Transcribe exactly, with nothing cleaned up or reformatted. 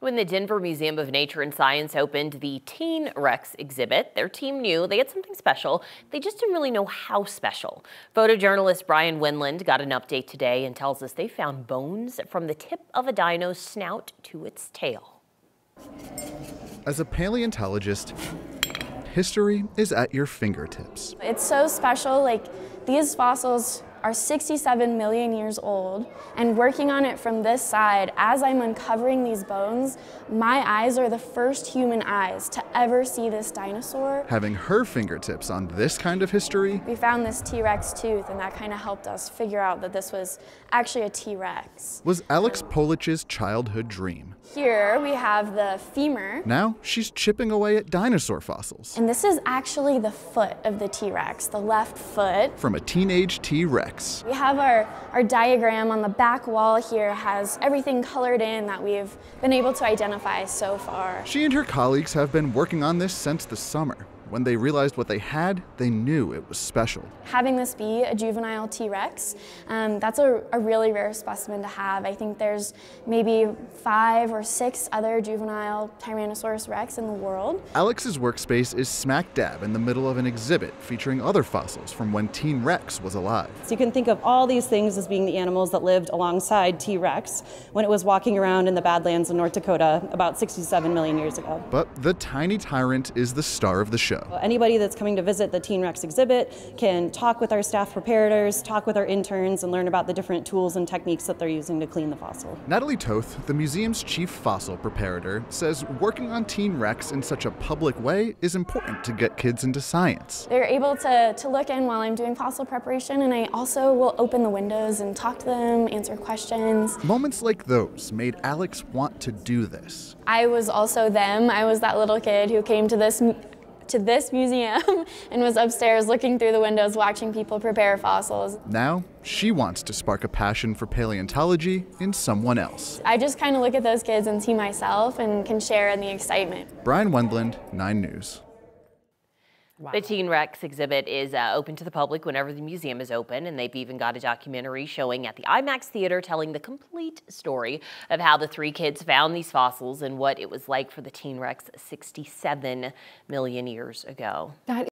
When the Denver Museum of Nature and Science opened the Teen Rex exhibit, their team knew they had something special. They just didn't really know how special. Photojournalist Brian Winland got an update today and tells us they found bones from the tip of a dino's snout to its tail. As a paleontologist, history is at your fingertips. It's so special. Like, these fossils are sixty-seven million years old, and working on it from this side, as I'm uncovering these bones, my eyes are the first human eyes to ever see this dinosaur. Having her fingertips on this kind of history. We found this T-Rex tooth, and that kind of helped us figure out that this was actually a T-Rex. Was Alex Polich's childhood dream. Here we have the femur. Now she's chipping away at dinosaur fossils. And this is actually the foot of the T-Rex, the left foot. From a teenage T-Rex. We have our, our diagram on the back wall here, has everything colored in that we've been able to identify so far. She and her colleagues have been working on this since the summer. When they realized what they had, they knew it was special. Having this be a juvenile T-Rex, um, that's a, a really rare specimen to have. I think there's maybe five or six other juvenile Tyrannosaurus Rex in the world. Alex's workspace is smack dab in the middle of an exhibit featuring other fossils from when Teen Rex was alive. So you can think of all these things as being the animals that lived alongside T-Rex when it was walking around in the Badlands of North Dakota about sixty-seven million years ago. But the tiny tyrant is the star of the show. Anybody that's coming to visit the Teen Rex exhibit can talk with our staff preparators, talk with our interns, and learn about the different tools and techniques that they're using to clean the fossil. Natalie Toth, the museum's chief fossil preparator, says working on Teen Rex in such a public way is important to get kids into science. They're able to, to look in while I'm doing fossil preparation, and I also will open the windows and talk to them, answer questions. Moments like those made Alex want to do this. I was also them. I was that little kid who came to this to this museum and was upstairs looking through the windows watching people prepare fossils. Now she wants to spark a passion for paleontology in someone else. I just kind of look at those kids and see myself and can share in the excitement. Brian Wendland, nine News. Wow. The Teen Rex exhibit is uh, open to the public whenever the museum is open, and they've even got a documentary showing at the IMAX theater telling the complete story of how the three kids found these fossils and what it was like for the Teen Rex sixty-seven million years ago. That